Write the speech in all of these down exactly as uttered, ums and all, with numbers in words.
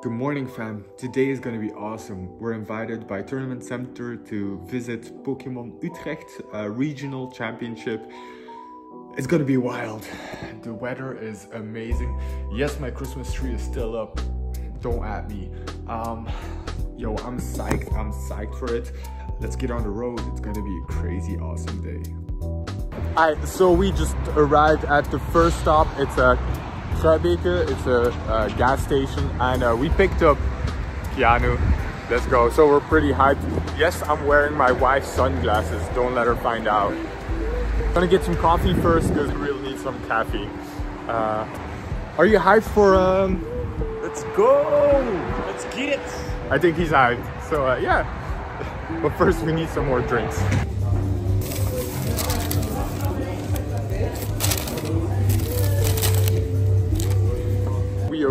Good morning fam, today is gonna be awesome. We're invited by Tournament Center to visit Pokemon Utrecht uh, regional championship. It's gonna be wild. The weather is amazing. Yes, my Christmas tree is still up. Don't at me. Um, yo, I'm psyched, I'm psyched for it. Let's get on the road. It's gonna be a crazy awesome day. Alright, so we just arrived at the first stop. It's a It's a uh, gas station, and uh, we picked up Keanu. Let's go. So we're pretty hyped. Yes, I'm wearing my wife's sunglasses. Don't let her find out. I'm gonna get some coffee first because we really need some caffeine. Uh, are you hyped for? Um... Let's go. Let's get it. I think he's hyped. So uh, yeah. But first, we need some more drinks.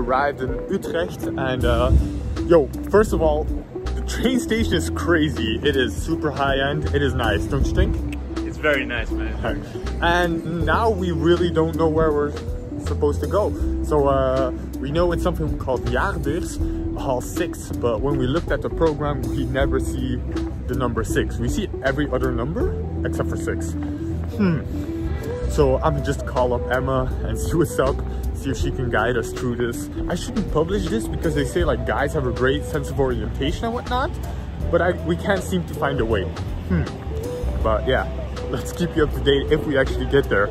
Arrived in Utrecht, and uh, yo, first of all, the train station is crazy. It is super high-end. It is nice, don't you think? It's very nice, man. And now we really don't know where we're supposed to go. So uh, we know it's something called Yarders Hall six, but when we looked at the program, we never see the number six. We see every other number except for six. Hmm. So I'm just call up Emma and see what's up, see if she can guide us through this. I shouldn't publish this because they say like guys have a great sense of orientation and whatnot, but I, we can't seem to find a way. Hmm. But yeah, let's keep you up to date if we actually get there.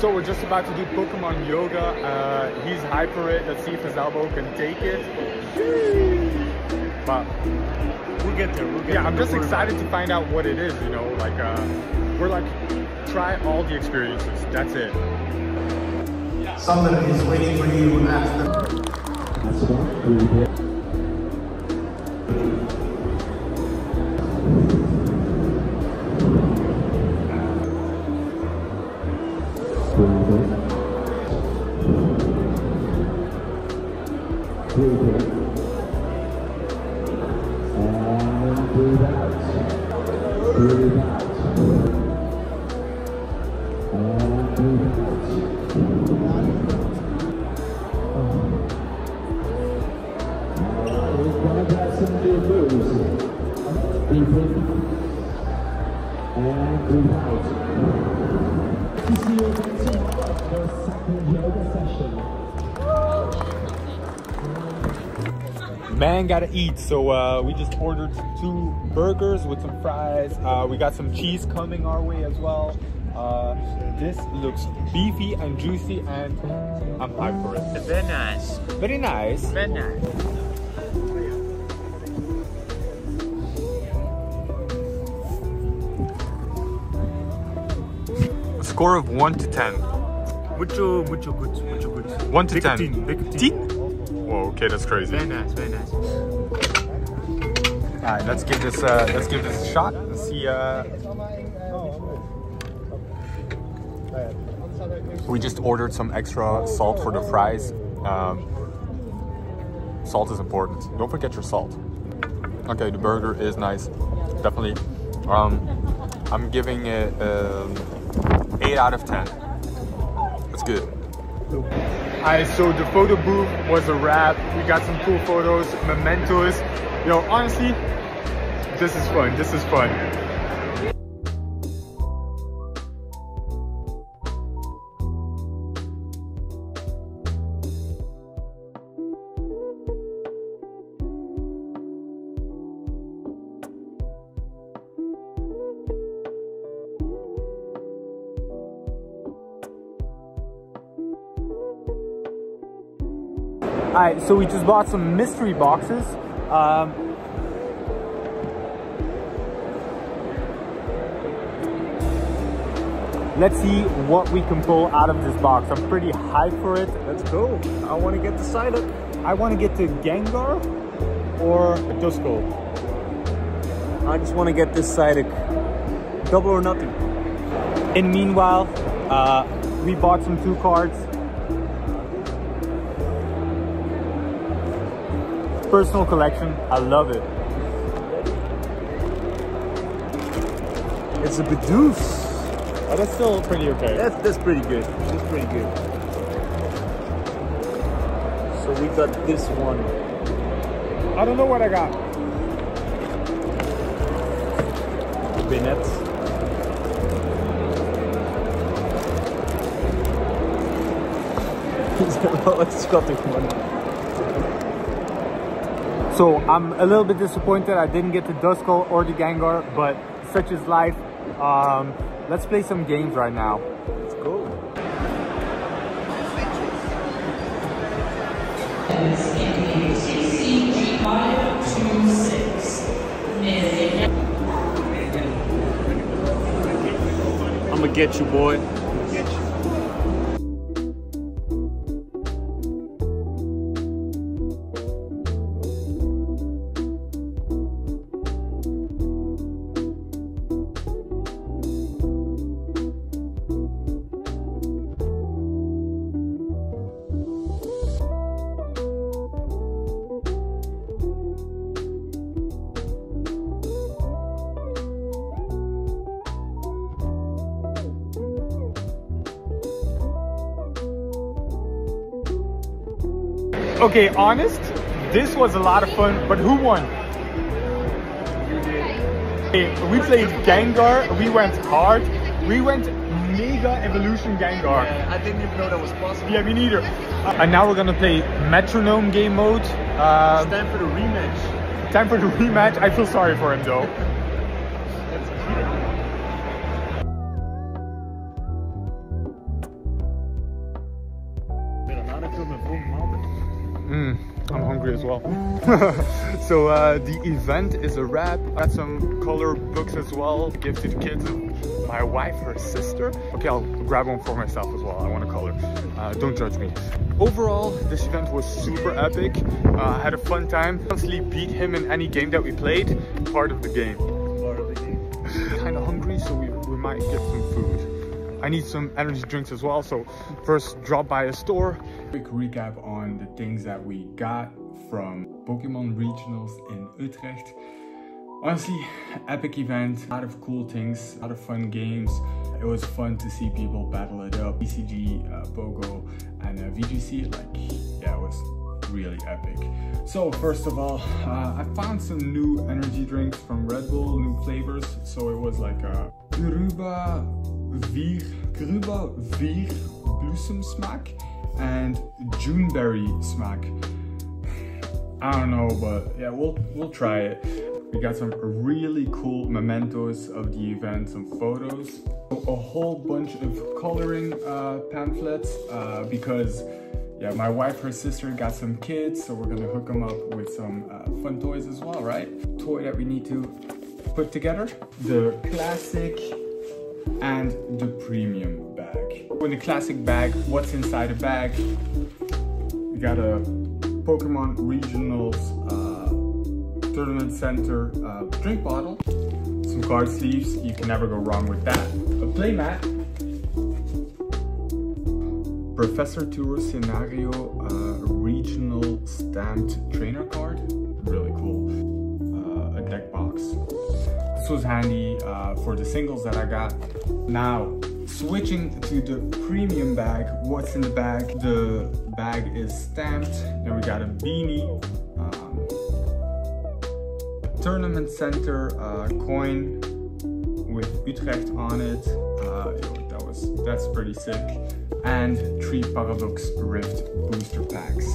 So we're just about to do Pokemon yoga. Uh, he's hyped for it. Let's see if his elbow can take it. But we'll get there. We'll get yeah, there. I'm just excited to find out what it is. You know, like uh, we're like try all the experiences. That's it. Someone is waiting for you at the. Man gotta eat, so uh, we just ordered two burgers with some fries. Uh, we got some cheese coming our way as well. Uh, this looks beefy and juicy, and I'm hyped for it. Very nice. Very nice. Very nice. Score of one to ten. Mucho, mucho good, mucho good. one to ten. ten? Whoa, okay, that's crazy. Very nice, very nice. Alright, let's give this uh, let's give this a shot and see uh... We just ordered some extra salt for the fries. Um, salt is important. Don't forget your salt. Okay, the burger is nice. Definitely. Um, I'm giving it um, eight out of ten. That's good. Alright, so the photo booth was a wrap. We got some cool photos, mementos. Yo, honestly, this is fun. This is fun. Alright, so we just bought some mystery boxes. Um, let's see what we can pull out of this box. I'm pretty hyped for it. Let's go. I want to get the Psyduck. I want to get the Gengar or a Duskull. I just want to get this Psyduck. Double or nothing. And meanwhile, uh, we bought some two cards. Personal collection, I love it. It's a Bidouze. Oh, that's still pretty okay. That's, that's pretty good. That's pretty good. So we got this one. I don't know what I got. Binet. It's got the one. So I'm a little bit disappointed I didn't get the Duskull or the Gengar, but such is life. Um, Let's play some games right now. Let's go. I'ma get you, boy. Get you. Okay, honest, this was a lot of fun, but who won? Okay, we played Gengar, we went hard, we went Mega Evolution Gengar. Yeah, I didn't even know that was possible. Yeah, me neither. And now we're gonna play metronome game mode. Uh, it's time for the rematch. It's time for the rematch. I feel sorry for him though. Mm, I'm hungry as well. So uh, the event is a wrap. I got some color books as well, gifts to the kids, my wife, her sister. Okay, I'll grab one for myself as well. I want a color. Uh, don't judge me. Overall, this event was super epic. Uh, I had a fun time. Constantly beat him in any game that we played. Part of the game. Part of the game. Kind of hungry, so we, we might get some food. I need some energy drinks as well. So first, drop by a store. Quick recap on the things that we got from Pokemon Regionals in Utrecht. Honestly, epic event, a lot of cool things, a lot of fun games. It was fun to see people battle it up. B C G, uh, BOGO, and uh, V G C, like, yeah, it was really epic. So first of all, uh, I found some new energy drinks from Red Bull, new flavors. So it was like a Gruba Vir, Gruba Vir Blossom smaak. And Juneberry smaak. I don't know, but yeah, we'll we'll try it. We got some really cool mementos of the event, some photos, a whole bunch of coloring uh, pamphlets uh, because yeah, my wife, her sister got some kids, so we're gonna hook them up with some uh, fun toys as well, right? Toy that we need to put together. The classic and the premium bag. In the classic bag, what's inside the bag? We got a Pokemon Regionals uh, Tournament Center uh, drink bottle, some card sleeves, you can never go wrong with that. A playmat, Professor Turo Scenario uh, Regional Stamped Trainer Card, really cool, uh, a deck box. This was handy uh, for the singles that I got. Now, switching to the premium bag, what's in the bag? The bag is stamped, then we got a beanie, um, Tournament Center uh, coin with Utrecht on it, uh, that was, that's pretty sick, and three Paradox Rift booster packs.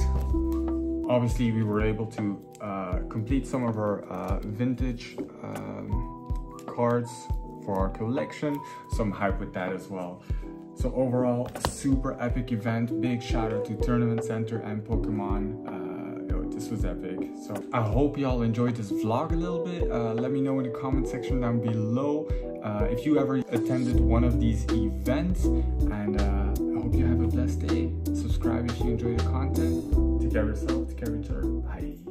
Obviously, we were able to uh, complete some of our uh, vintage um, cards for our collection, so I'm hyped with that as well. So overall, super epic event. Big shout out to Tournament Center and Pokemon. Uh, yo, this was epic. So I hope y'all enjoyed this vlog a little bit. Uh, let me know in the comment section down below uh, if you ever attended one of these events, and uh, I hope you have a blessed day. Subscribe if you enjoy the content. Take care of yourself, take care of each other. Bye.